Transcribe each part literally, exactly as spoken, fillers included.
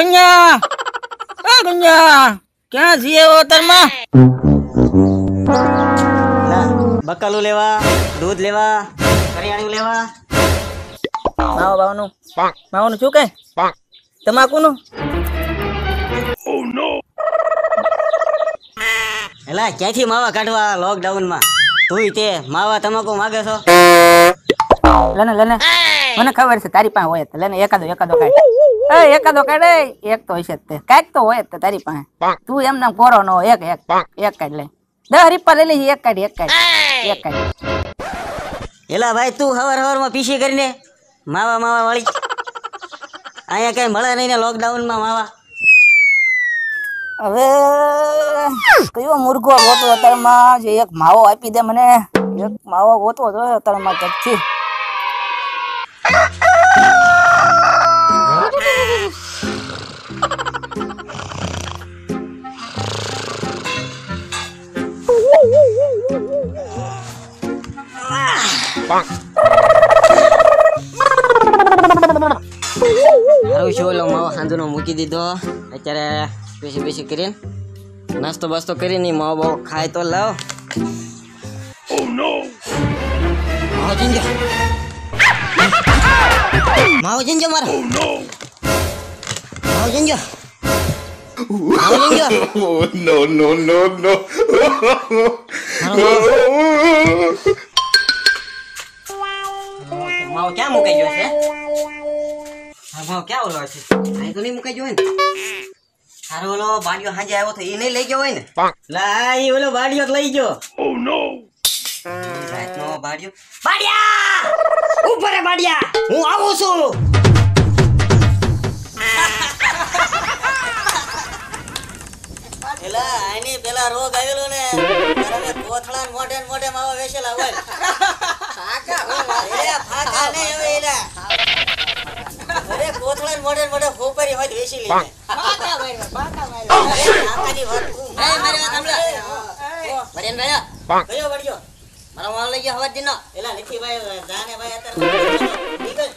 गन्या आ गन्या क्या जिए वो तरमा ला बकालू लेवा दूध लेवा करियाणू लेवा माओ बावनु माओनु चू के तमाकू नु ओ नो एला क्याथी मावा काढवा लॉकडाउन मा तुई ते मावा तमाकू मागे छो लेने लेने મને ખબર છે તારી પાસે હોય તો લેને એકાદો એકાદો કાઢ એ એકાદો કાઢ એક તો હશે તે કાક તો હોય તો તારી પાસે તું એમ નામ કોરો નો એક એક એક કાઢ લે દસ રીપા લઈ લે એક કાઢ એક કાઢ એક કાઢ એલા ભાઈ તું હવાર હવારમાં પીસી કરીને માવા માવા વાળી આયા કઈ મળે નહીં ને લોકડાઉન માં માવા હવે કયો મુર્ગો ગોતો તારમાં જે એક માવો આપી દે મને એક માવો ગોતો જો તારમાં Kutchi Harus solo mau hantu no muki dito acara besi-besi kirin nasto basto kirin nih mau bawa khai to lao oh no mau jinja mau jinja mar oh no mau jinja mau jinja oh no no no no mau kamu kayak gitu ya mau क्या बोलो अच्छे आई तो नहीं मुके join थारो बोलो बाडियो हां जे आयो तो ई नहीं ले गयो होय ने लाई बोलो बाडियो लई गयो ओ नो रात नो बाडियो बाडिया ऊपर है बाडिया हूं आवू छु एला आने पेला रोग आवेलो ने अरे कोथळा मोढे मोढे मावा वेसेला होय फाका ए फाका ने होय एला अरे कोथळा मोढे मोढे होपरी होय वेसेली फाका मार फाका मार आकानी वात ए मारे वात हमला मरेन भाई गयो बडियो मारा वाल लई गयो हवा दिनो एला लिखी भाई जाने भाई अतर निकल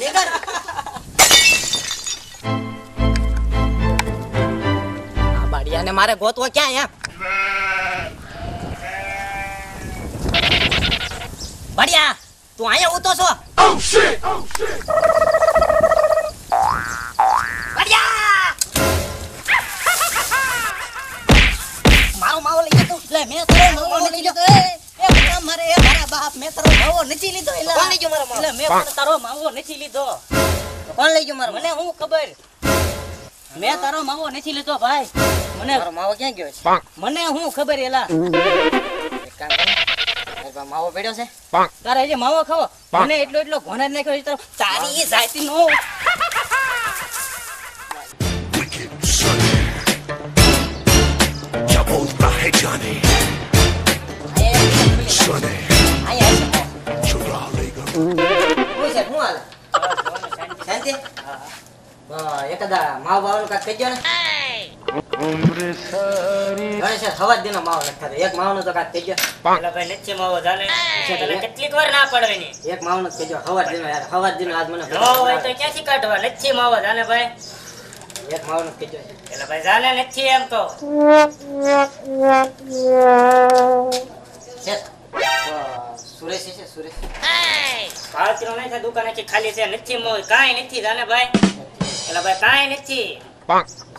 निकल आ बाडिया ने मारे गोतवा क्या है बाडिया तू आया उतो सो oh shit oh shit बढ़िया मारो माओ ले तो ले मैं तेरे माओ ले तो ए मेरा मारे ए मारा बाप मैं तेरो माओ नची लीदो एला कोण ले जो मारो माओ ले मैं तेरो माओ नची लीदो कोण ले जो मारो मने हूं खबर मैं तेरो माओ नची लीदो भाई मने मारो माओ क्या गयो छे मने हूं खबर एला एक काम कर માવો પડ્યો છે તારે જે માવો ખાવો મને એટલો એટલો ઘોણા જ નાખ્યો છે તારો તારી જાતી નો જબ હોતા હે જાને સોને આયા છોરા લેગા ઓય સાહેબ હું હાલ શાંતિ હા એકદા માવ બાવનું કાક થઈ ગયો ને ઉમરે સારી ગણેશ હવા દેનો માવો લખતા રે એક માવનો તો કાટ કેજો એલા ભાઈ લેચે માવો જાને તને કેટલીક વાર ના પડવે ની એક માવનો કેજો હવા દેનો યાર હવા દેનો આજ મને નો હોય તો ક્યાંથી કાઢવા લેચે માવો જાને ભાઈ એક માવનો કેજો એલા ભાઈ જાને લેચે એમ તો છે સુરેશ છે સુરેશ એ કાળતીનો નઈ થા દુકાને કે ખાલી છે લેચે મોય કાઈ નથી જાને ભાઈ એલા ભાઈ કાઈ નથી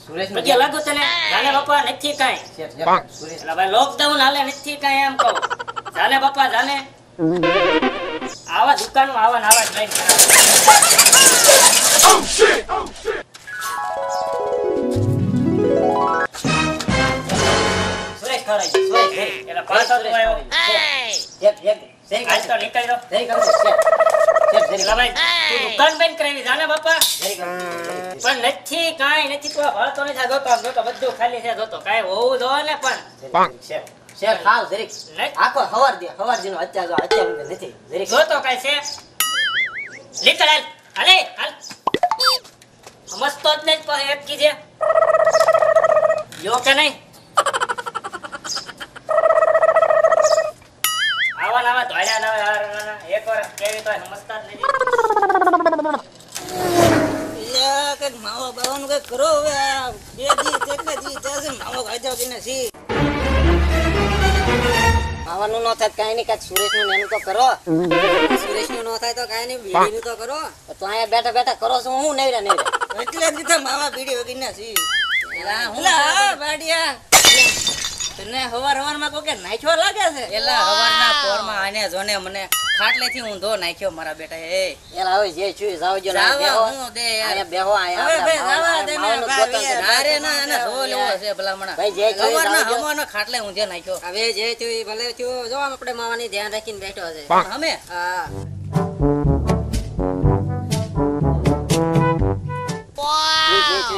સુરેશ મજા લાગો તને જાને બાપા નથી કાઈ સુરેશ લા ભાઈ લોકડાઉન હાલે નથી કાઈ એમ કહો જાને બાપા જાને આવા દુકાનો આવા નાવા try oh shit oh shit Suresh કરાય સુરેશ એલા પાંચ આવો આવ્યો એક એક સેરી કાઈ તો નીકળી દો સેરી કરો સેરી સેરી લા ભાઈ તું દુકાન બંધ કરાવી જાને બાપા સેરી કરો પણ નથી કાઈ નથી તો ભળતો નથી જોતો જોતો બધું ખાલી છે જોતો કાઈ હોવું જો ને પણ શેર શેર ખાવ જરીક આખો હવાર દે હવાર દીનો અત્યાર જો અત્યાર નથી જરીક જોતો કાઈ છે નીકળ હાલ હાલે હાલ સમજતો જ નહીં તો એક કી છે યો કે નહીં આવા નાવા ધોળ્યા નાવા એક વાર કેવી તો સમજતા જ નહીં માવો બાવાનો કઈ કરો હવે બે દી કેટલા દી થશે માવો ખાઈ જાવ કે નથી માવાનું ન થાય કાઈ નહીં કાંઈક સુરેશનું નેનું તો કરો સુરેશનું ન થાય તો કાઈ નહીં બીડીનું તો કરો તો અહીંયા બેઠા બેઠા કરો છો હું નહીરા નહીરા એટલે જ કીધા માવા બીડી વગર નથી એલા હું લા બાડિયા તને હવાર હવારમાં કોકે નાખ્યો લાગે છે એલા હવારના પોરમાં આને જોને મને ખાટલેથી ઊંધો નાખ્યો મારા બેટા એ એલા હવે જે છું જાવજો ના બેહો હું દે આયા બેહો આયા હવે જવા દે ને ભાઈ હારે ના એને જો લેવો છે ભલામણા ભાઈ જે છું હવારના હવાનો ખાટલે ઊંધે નાખ્યો હવે જે છું એ ભલે છું જો આપણે માવાની ધ્યાન રાખીને બેઠો છે અમે હા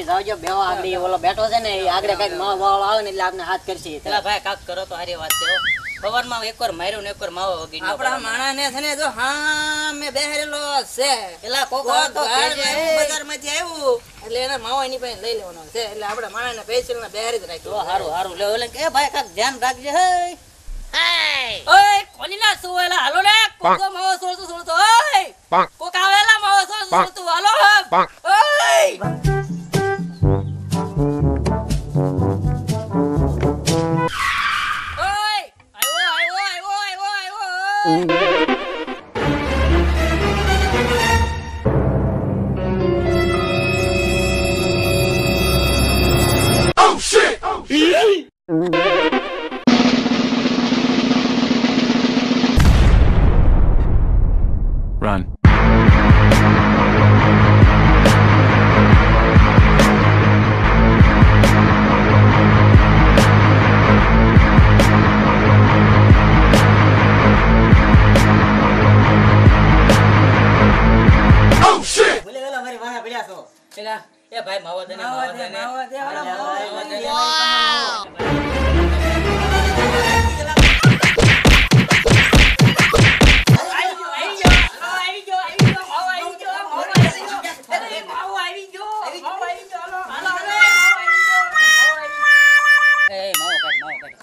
જાવજો બેહો આગળી ઓલો બેઠો છે ને એ આગળ કાઈક માવ વાળ આવે ને એટલે આપણે હાથ કરશે એલા ભાઈ કાક કરો તો હારી વાત છે પવનમાં એકવાર માર્યો ને એકવાર માવો વગી આપડા માણાને છે ને જો હા મે બેહરેલો છે એલા કોકો તો બજારમાંથી આવ્યું એટલે એના માવો એની પાસે લઈ લેવાનો છે એટલે આપડા માણાને બેસેલના બેહરે જ રાખ્યો હારું હારું લે ઓલે કે ભાઈ કાક ધ્યાન રાખજે હે ઓય કોલીલા સુએલા હાલો ને કોકો માવો સોળતો સોળતો ઓય કોક આવેલા માવો સોળતો સોળતો હાલો ઓય Run. Ya bhai mawa de mawa de mawa de wala mawa de wow ayo ayo ayo ayo mawa ayo mawa ayo mawa ayo mawa ayo alo alo alo eh mawa kat mawa kat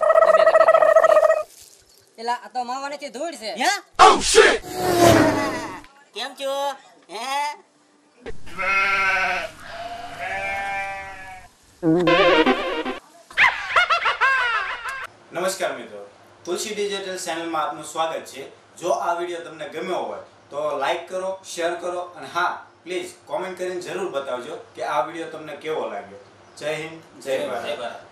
ela ato mawa ne thi dhud se ya oh shit kem chu he નમસ્કાર મિત્રો તુલસી digital ચેનલમાં આપનું સ્વાગત છે જો આ video તમને ગમ્યો હોય તો લાઈક કરો શેર કરો અને હા પ્લીઝ કોમેન્ટ કરીને જરૂર બતાવજો કે આ વિડિયો તમને કેવો લાગ્યો જય હિન્દ જય ભારત